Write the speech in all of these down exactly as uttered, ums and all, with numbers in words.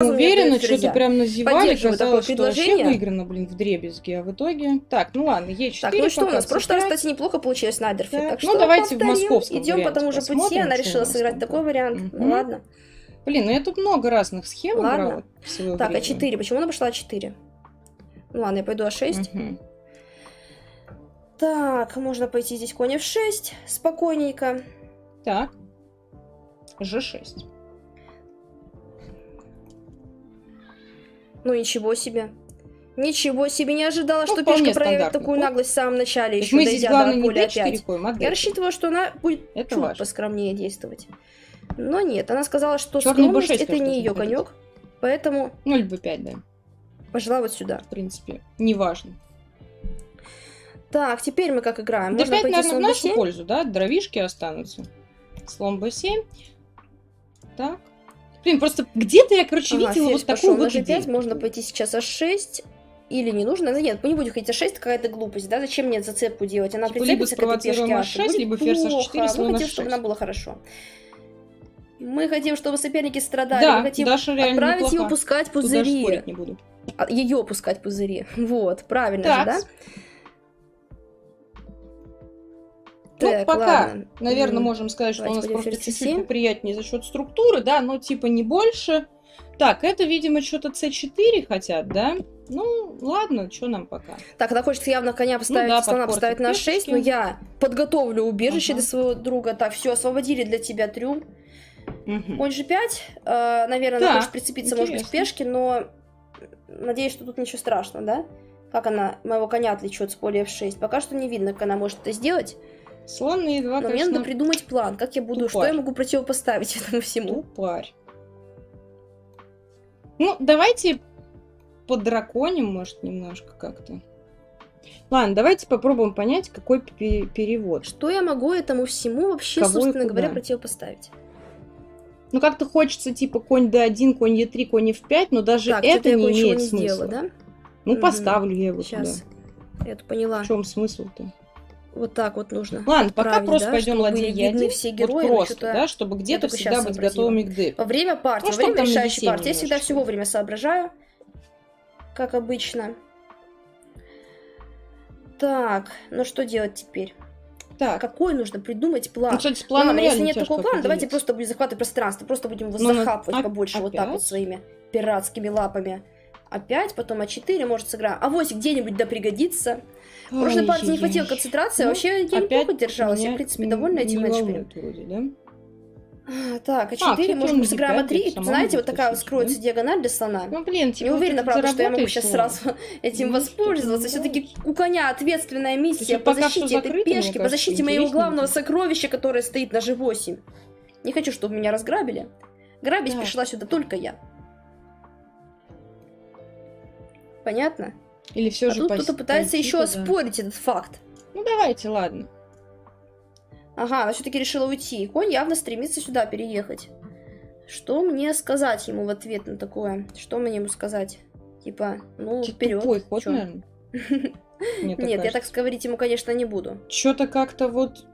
Уверена, что-то прям назевали, казалось, что вообще выиграно, блин, вдребезги, а в итоге... Так, ну ладно, Е4 Так, ну что у нас? В прошлый раз, кстати, неплохо получилось на Адерфе, так, так что ну давайте повторим, в московском идем по тому же пути, она решила сыграть такой вариант, угу. Ладно. Блин, ну я тут много разных схем играла в свое время. Так, А4, почему она пошла А4? Ну ладно, я пойду А6. Угу. Так, можно пойти здесь конь Ф шесть, спокойненько. Так, Ж шесть. Ну ничего себе. Ничего себе, не ожидала, ну, что пешка проявит такую наглость в самом начале. Еще мы здесь главное не Д4 коем, а Д4. Я рассчитывала, что она будет это чуть важно. поскромнее действовать. Но нет, она сказала, что скромность это не ее конек. Поэтому... ноль Б пять, да. Пошла вот сюда. В принципе, неважно. Так, теперь мы как играем? Можно Д пять, наверное, в нашу пользу, да? Дровишки останутся. Слон Б семь. Так. Блин, просто где-то я, короче, ага, видела вот такую вот идею. Можно пойти сейчас А6. Или не нужно. Да нет, мы не будем ходить А6, какая-то глупость, да? Зачем мне зацепку делать? Она типа прицепится к этой пешке А6, либо ферзь А4, слон А6. Мы хотим, чтобы она была хорошо. Мы хотим, чтобы соперники страдали. Да, мы хотим Даша отправить ее пускать пузыри. Даже не буду. Ее пускать пузыри. Вот, правильно так. же, да? Ну, так, пока, ладно. наверное, можем сказать, что Давайте у нас просто чуть-чуть приятнее за счет структуры, да, но типа не больше. Так, это, видимо, что-то С4 хотят, да? Ну, ладно, что нам пока. Так, она хочет явно коня поставить, ну, да, слона поставить на шесть, но я подготовлю убежище ага. для своего друга. Так, все, освободили для тебя трюм. Угу. Конь Ж пять, э, наверное, да, она хочет прицепиться, интересно. может быть, к пешке, но надеюсь, что тут ничего страшного, да? Как она моего коня отвлечет с поля Ф шесть? Пока что не видно, как она может это сделать. Слон и два, Но мне надо придумать план, как я буду, тупарь. что я могу противопоставить этому всему. Тупарь. Ну, давайте подраконим, может, немножко как-то. Ладно, давайте попробуем понять, какой перевод. Что я могу этому всему вообще, Кого собственно говоря, противопоставить? Ну, как-то хочется, типа, конь Д1, конь Е3, конь Ф5, но даже так, это не имеет не смысла. Сделала, да? Ну, угу. поставлю я его Сейчас. Туда. Я это поняла. В чем смысл-то? Вот так вот нужно. Ладно, пока просто да, пойдем ладья Е1, все герои, вот просто, да, чтобы где-то всегда быть готовыми к Д. Во время партии, ну, во время решающей партии, я всегда все вовремя соображаю, как обычно. Так, ну что делать теперь? Так. Какой нужно придумать план? Ну, кстати, с планом ну, если нет такого плана, поделиться. давайте просто будем захватывать пространство, просто будем его ну, захапывать побольше опять? вот так вот своими пиратскими лапами. Опять, потом А4, может, сыграю. А вось где-нибудь да пригодится. В прошлой партии не хватило концентрации, ну, вообще я неплохо держалась. Я, в принципе, довольна этим матчем. Да? Так, А4, а, кстати, может, мы сыграем А3. И, знаете, вот такая вот скроется да? диагональ для слона. Ну, блин, типа, не уверена, правда, что я могу сейчас сразу этим воспользоваться. Все-таки у коня ответственная миссия по защите этой пешки, по защите моего главного сокровища, которое стоит на Ж8. Не хочу, чтобы меня разграбили. Грабить пришла сюда только я. Понятно? Или все а же тут кто-то пытается еще оспорить да. этот факт. Ну давайте, ладно. Ага, она все-таки решила уйти. Конь явно стремится сюда переехать. Что мне сказать ему в ответ на такое? Что мне ему сказать? Типа, ну, Чё вперед. Тупой ход, наверное? Нет, я так говорить ему, конечно, не буду. Что-то как-то вот...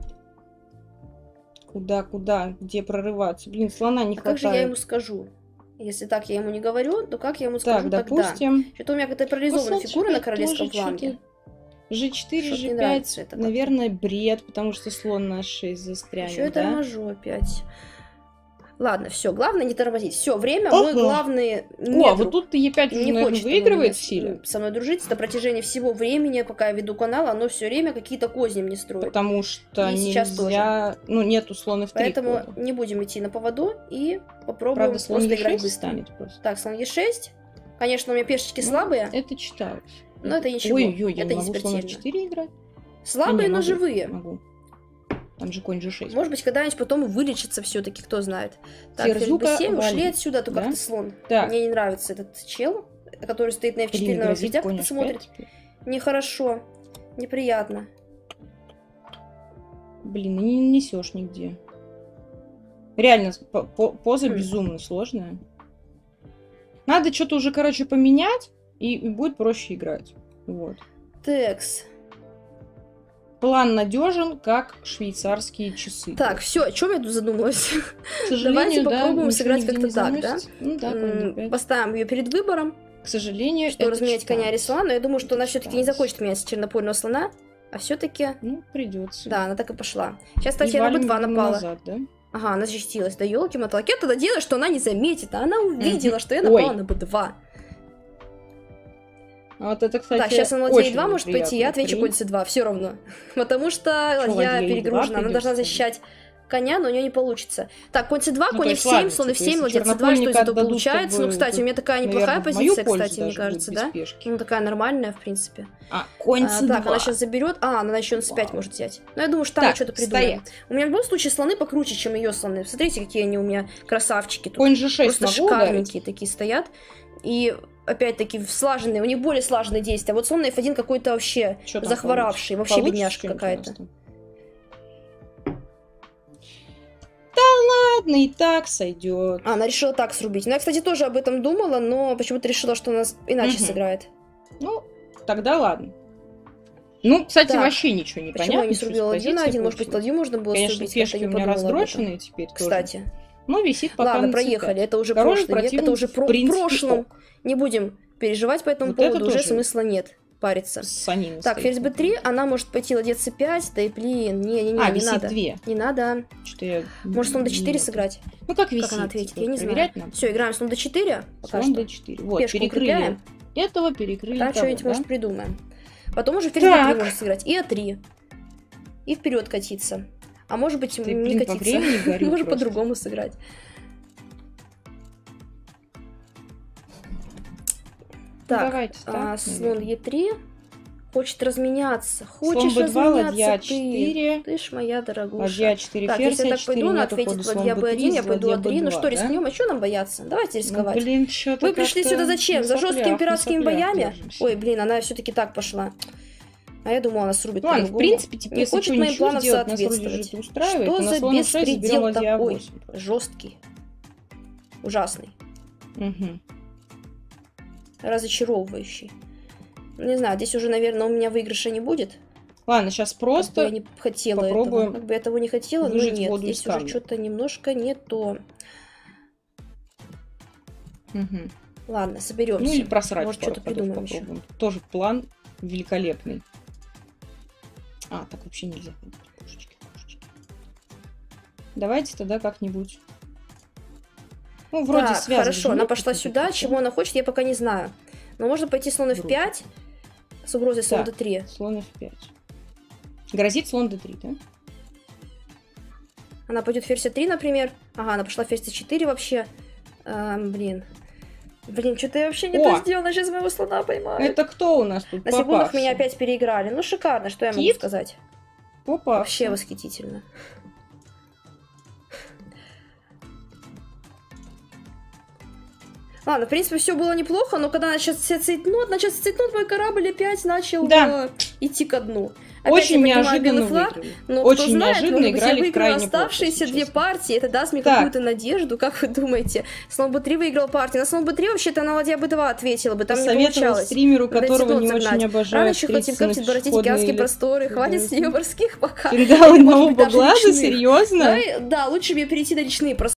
Куда, куда, где прорываться? Блин, слона не хватает. Как же я ему скажу? Если так я ему не говорю, то как я ему скажу так, допустим, тогда? Что-то у меня какая-то парализованная фигура на королевском фланге. Ж четыре, Ж пять, наверное, бред, потому что слон на шесть застрянет. Еще я торможу опять. Ладно, все, главное не тормозить. Все, время, мы главные... О, вот тут Е5 уже, наверное, выигрывает в силе. Со мной дружить на протяжении всего времени, пока я веду канал, оно все время какие-то козни мне строит. Потому что нельзя... Ну, нету слона Ф3. Поэтому не будем идти на поводу и попробуем просто играть быстро. Так, слон Е6. Конечно, у меня пешечки слабые. Это читаю. Но это ничего. Ой-ой-ой, я могу слон Ф4 играть. Слабые, но живые. Там же конь Ж6. Может быть, когда-нибудь потом вылечится все-таки, кто знает. Так, Ф7, ушли отсюда, только да? как-то слон. Так. Мне не нравится этот чел, который стоит на Ф4, на Ф5, как-то смотрит. Нехорошо, неприятно. Блин, не несешь нигде. Реально, по поза хм. безумно сложная. Надо что-то уже, короче, поменять, и будет проще играть. Вот. Текс. План надежен, как швейцарские часы. Так, все, о чем я тут задумалась? К сожалению, давайте попробуем, да, сыграть как-то так, да? Ну, да, м-м, поставим ее перед выбором. К сожалению, что разменять коня или слона, но я думаю, что она все-таки не захочет менять с чернопольного слона, а все-таки... Ну, придется. Да, она так и пошла. Сейчас, кстати, она бы два напала. Назад, да? Ага, она защитилась. Да елки-моталки, это то дело, что она не заметит, а она увидела, что я напала на бэ два. Вот это, кстати, да, сейчас она ладья е два может пойти, я отвечу конь цэ два, все равно. Потому что ладья перегружена, она должна защищать коня, но у нее не получится. Так, конь цэ два, ну, конь эф семь, слон эф семь, ладья цэ два, что из этого получается? Ну, кстати, у меня такая неплохая позиция, кстати, мне кажется, да? Ну, такая нормальная, в принципе. А, конь цэ два. Так, она сейчас заберет, а, она еще на цэ пять может взять. Но я думаю, что там что-то придумаем. У меня в любом случае слоны покруче, чем ее слоны. Смотрите, какие они у меня красавчики тут. Конь жэ шесть, просто шикарненькие такие стоят. И... Опять-таки, слаженные, у них более слаженные действия. Вот слон на эф один какой-то вообще захворавший, получится? Вообще получится бедняжка какая-то. Да ладно, и так сойдет. А, она решила так срубить. Ну, я, кстати, тоже об этом думала, но почему-то решила, что она иначе угу. сыграет. Ну, тогда ладно. Ну, кстати, так. вообще ничего не понятно. Почему я не срубила ладью на один? Может быть, ладью можно было Конечно, срубить? Конечно, пешки у меня раздроченные теперь тоже. Кстати. Но висит пока. Ладно, проехали. Это уже прошлый век, это уже в прошлом. Не будем переживать по этому вот поводу, уже смысла нет париться. Так, ферзь бэ три, она может пойти ладья цэ пять, да и блин, не-не-не, а, не надо. две. Не надо. Я... Может слон дэ четыре нет. сыграть? Ну как висит? Как она ответит, я не знаю. Все, играем слон дэ четыре. Слон дэ четыре. Вот, пешку укрепляем. Этого перекрыли. Там что-нибудь, да? может, придумаем. Потом уже ферзь бэ три может сыграть. И а три. И вперед катиться. А может быть, Ты, не блин, катиться. По может по-другому сыграть. Так, Давайте, а, слон е три хочет разменяться. Хочешь слон бэ два, ладья четыре. Ты ж моя дорогая. Ладья четыре, так, ферзь, если я так пойду, она ответит ладья бэ один, я пойду а три. Ну что, рискнем? Да? А что нам бояться? Давайте рисковать. Ну, блин, вы пришли сюда зачем? За жесткими пиратскими боями? Держимся. Ой, блин, она все-таки так пошла. А я думала, она срубит. Ну, ладно, в принципе, теперь не хочет моим планам делать, соответствовать. Что за беспредел такой? Жесткий. Ужасный. Угу. Разочаровывающий. Не знаю, здесь уже, наверное, у меня выигрыша не будет. Ладно, сейчас просто как бы я не хотела попробуем этого. Как бы я того не хотела, но нет, здесь камня. Уже что-то немножко не то. Угу. Ладно, соберемся. Ну или просрать. Может, что-то придумаем еще. Тоже план великолепный. А, так вообще нельзя. Пушечки, пушечки. Давайте тогда как-нибудь... Ну, вроде так, связано. Хорошо, она пошла сюда. Пошла. Чего она хочет, я пока не знаю. Но можно пойти слон эф пять с угрозой слон дэ три. Слон эф пять. Грозит слон дэ три, да? Она пойдет ферзь а три, например. Ага, она пошла ферзь дэ четыре вообще. А, блин. Блин, что-то я вообще не О! то сделала. Сейчас моего слона поймаю. Это кто у нас тут? На попавший? Секундах меня опять переиграли. Ну, шикарно, что я Кит? могу сказать. Попавший. Вообще восхитительно. Ладно, в принципе, все было неплохо, но когда она сейчас все цейтнут, она сейчас цейтнут, мой корабль опять начал да. идти ко дну. Опять Очень неожиданно флаг, но Очень кто знает, неожиданно может, играли я выиграла оставшиеся плохо, две партии, это даст мне какую-то надежду, как вы думаете. Слон бэ три выиграл партию, на слон бэ три вообще-то на ладья бэ два ответила бы, там не получалось. стримеру, которого не загнать. очень обожаю. Рано еще хотим как-то бороться океанские или... просторы, хватит с нее морских пока. Финдал одного по глазу, серьезно? Да, лучше мне перейти на речные просторы.